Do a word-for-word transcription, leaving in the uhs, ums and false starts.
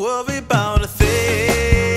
worry about a thing.